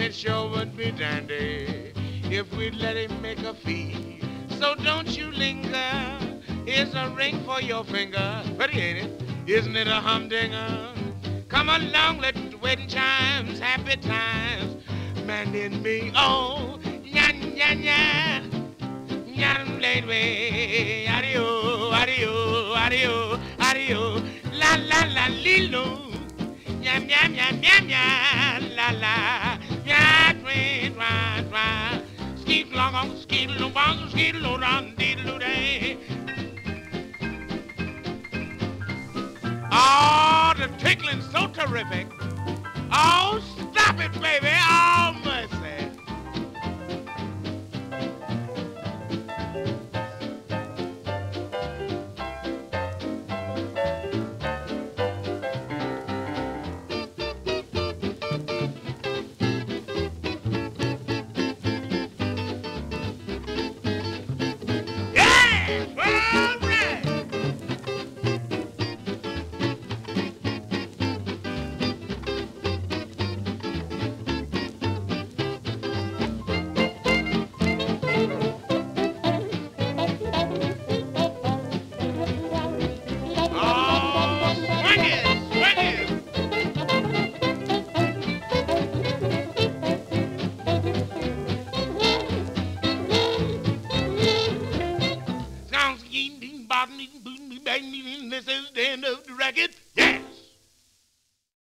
and it sure would be dandy if we'd let him make a fee. So don't you linger, here's a ring for your finger. Pretty ain't it? Isn't it a humdinger? Come along, let the wedding chimes, happy times, man and me. Oh, nyan, nyan, nyan, nyan, lady, adio, adio, adio, adio, la, la, la, lilo. Yam, yam, yam, yam, yam, la, la, yam, twin, twin, twin. Skeet long on, skeet long on, skeet long on, diddle day. Oh, the tickling's so terrific. Oh, stop it, baby.